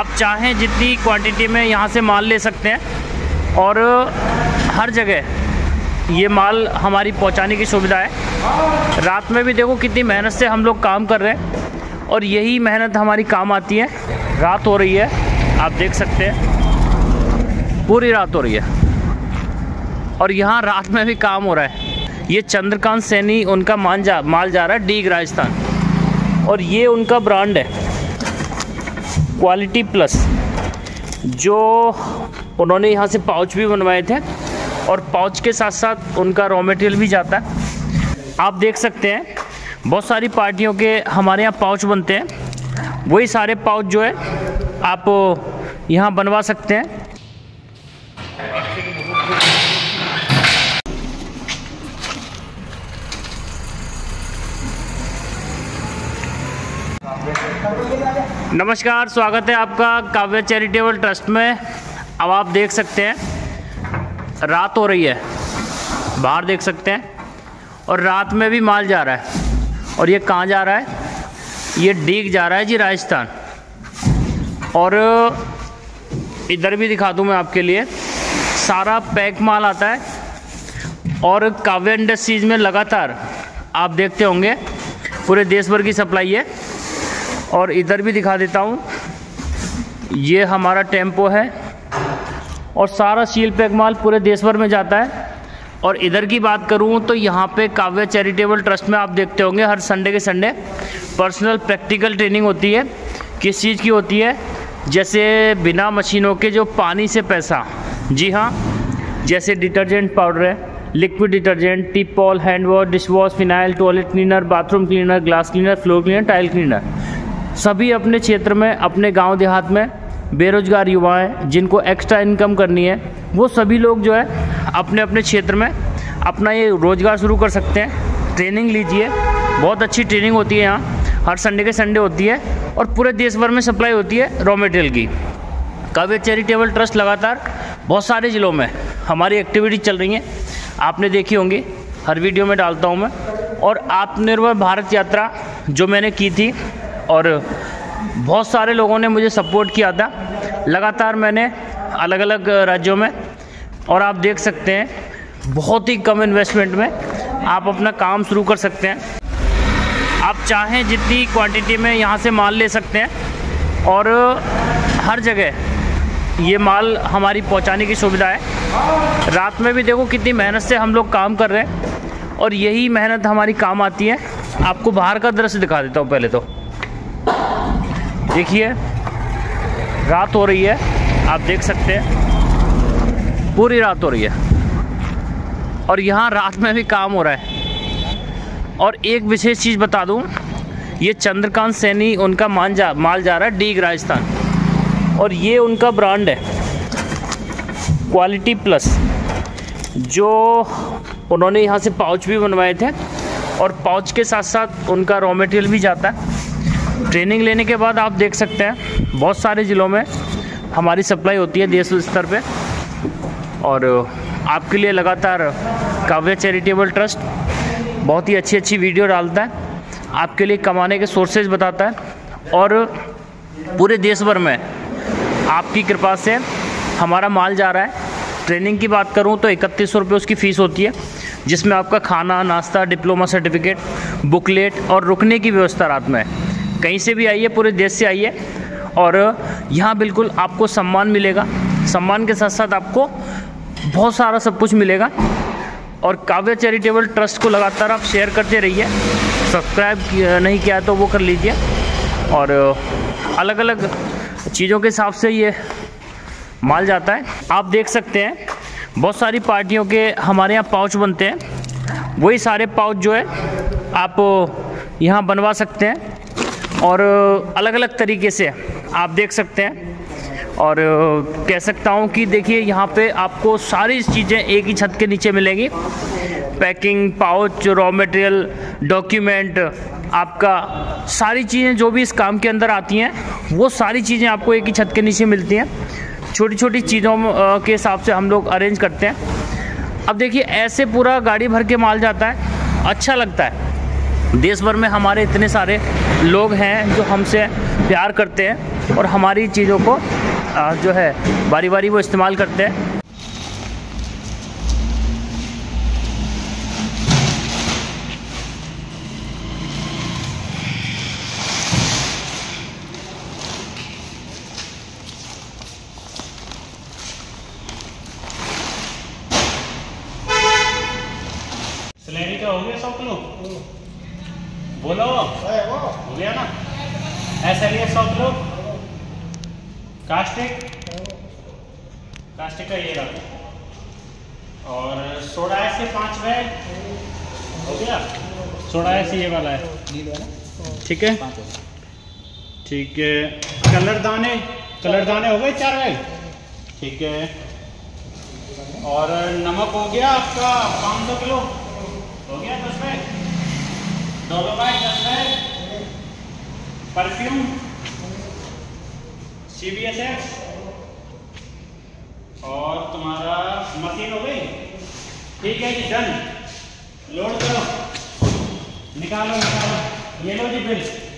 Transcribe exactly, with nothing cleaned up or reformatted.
आप चाहें जितनी क्वांटिटी में यहाँ से माल ले सकते हैं और हर जगह ये माल हमारी पहुँचाने की सुविधा है। रात में भी देखो कितनी मेहनत से हम लोग काम कर रहे हैं और यही मेहनत हमारी काम आती है। रात हो रही है, आप देख सकते हैं, पूरी रात हो रही है और यहाँ रात में भी काम हो रहा है। ये चंद्रकांत सैनी, उनका मान जा माल जा रहा है डीग राजस्थान और ये उनका ब्रांड है क्वालिटी प्लस, जो उन्होंने यहाँ से पाउच भी बनवाए थे और पाउच के साथ साथ उनका रॉ मटेरियल भी जाता है। आप देख सकते हैं बहुत सारी पार्टियों के हमारे यहाँ पाउच बनते हैं, वही सारे पाउच जो है आप यहाँ बनवा सकते हैं। नमस्कार, स्वागत है आपका काव्य चैरिटेबल ट्रस्ट में। अब आप देख सकते हैं रात हो रही है, बाहर देख सकते हैं और रात में भी माल जा रहा है। और ये कहाँ जा रहा है? ये डीग जा रहा है जी, राजस्थान। और इधर भी दिखा दूँ मैं आपके लिए, सारा पैक माल आता है और काव्य इंडस्ट्रीज में लगातार आप देखते होंगे पूरे देश भर की सप्लाई है। और इधर भी दिखा देता हूँ, ये हमारा टेम्पो है और सारा सील पैक माल पूरे देश भर में जाता है। और इधर की बात करूँ तो यहाँ पे काव्य चैरिटेबल ट्रस्ट में आप देखते होंगे हर संडे के संडे पर्सनल प्रैक्टिकल ट्रेनिंग होती है। किस चीज़ की होती है? जैसे बिना मशीनों के जो पानी से पैसा, जी हाँ, जैसे डिटर्जेंट पाउडर है, liquid detergent, Teepol, hand wash, dish wash, phenyl, toilet cleaner, bathroom cleaner, glass cleaner, floor cleaner, tile cleaner, सभी अपने क्षेत्र में, अपने गांव देहात में बेरोजगार युवाएं जिनको एक्स्ट्रा इनकम करनी है, वो सभी लोग जो है अपने अपने क्षेत्र में अपना ये रोज़गार शुरू कर सकते हैं। ट्रेनिंग लीजिए, बहुत अच्छी ट्रेनिंग होती है यहाँ, हर संडे के संडे होती है और पूरे देश भर में सप्लाई होती है रॉ मटेरियल की। काव्य चैरिटेबल ट्रस्ट लगातार बहुत सारे ज़िलों में हमारी एक्टिविटी चल रही है, आपने देखी होंगी, हर वीडियो में डालता हूँ मैं। और आत्मनिर्भर भारत यात्रा जो मैंने की थी और बहुत सारे लोगों ने मुझे सपोर्ट किया था, लगातार मैंने अलग अलग राज्यों में, और आप देख सकते हैं बहुत ही कम इन्वेस्टमेंट में आप अपना काम शुरू कर सकते हैं। आप चाहें जितनी क्वांटिटी में यहाँ से माल ले सकते हैं और हर जगह ये माल हमारी पहुँचाने की सुविधा है। रात में भी देखो कितनी मेहनत से हम लोग काम कर रहे हैं और यही मेहनत हमारी काम आती है। आपको बाहर का दृश्य दिखा देता हूँ। पहले तो देखिए, रात हो रही है, आप देख सकते हैं, पूरी रात हो रही है और यहाँ रात में भी काम हो रहा है। और एक विशेष चीज़ बता दूँ, ये चंद्रकांत सैनी, उनका मान जा माल जा रहा है डीग राजस्थान और ये उनका ब्रांड है क्वालिटी प्लस, जो उन्होंने यहाँ से पाउच भी बनवाए थे और पाउच के साथ साथ उनका रॉ मटेरियल भी जाता है। ट्रेनिंग लेने के बाद आप देख सकते हैं बहुत सारे ज़िलों में हमारी सप्लाई होती है देश स्तर पे। और आपके लिए लगातार काव्य चैरिटेबल ट्रस्ट बहुत ही अच्छी अच्छी वीडियो डालता है, आपके लिए कमाने के सोर्सेज बताता है और पूरे देश भर में आपकी कृपा से हमारा माल जा रहा है। ट्रेनिंग की बात करूँ तो इकतीस सौ रुपये उसकी फ़ीस होती है, जिसमें आपका खाना, नाश्ता, डिप्लोमा सर्टिफिकेट, बुकलेट और रुकने की व्यवस्था रात में है। कहीं से भी आइए, पूरे देश से आइए और यहाँ बिल्कुल आपको सम्मान मिलेगा। सम्मान के साथ साथ आपको बहुत सारा सब कुछ मिलेगा। और काव्य चैरिटेबल ट्रस्ट को लगातार आप शेयर करते रहिए, सब्सक्राइब नहीं किया तो वो कर लीजिए। और अलग अलग चीज़ों के हिसाब से ये माल जाता है। आप देख सकते हैं बहुत सारी पार्टियों के हमारे यहाँ पाउच बनते हैं, वही सारे पाउच जो है आप यहाँ बनवा सकते हैं और अलग अलग तरीके से आप देख सकते हैं। और कह सकता हूँ कि देखिए, यहाँ पे आपको सारी चीज़ें एक ही छत के नीचे मिलेंगी, packing, pouch, raw material, document, आपका सारी चीज़ें जो भी इस काम के अंदर आती हैं वो सारी चीज़ें आपको एक ही छत के नीचे मिलती हैं। छोटी छोटी चीज़ों के हिसाब से हम लोग अरेंज करते हैं। अब देखिए, ऐसे पूरा गाड़ी भर के माल जाता है, अच्छा लगता है। देश भर में हमारे इतने सारे लोग हैं जो हमसे प्यार करते हैं और हमारी चीज़ों को जो है बारी बारी वो इस्तेमाल करते हैं। सैलरी का हो गया सौ किलो बोलो, हो गया ना? ऐसा लिए सौ किलो कास्टिक कास्टिक का ये रहा, और सोडा ऐस से पाँच बैग हो गया। सोडा ऐस ये वाला है, ठीक है ठीक है। कलर दाने कलर दाने हो गए चार बैग, ठीक है। और नमक हो गया आपका पाँच सौ किलो हो गया दस बैग। डोलोमाइट दस bag, perfume C B S F और तुम्हारा मशीन हो गई, ठीक है जी। डन, लोड करो, निकालो निकालो, ये लो जी बिल।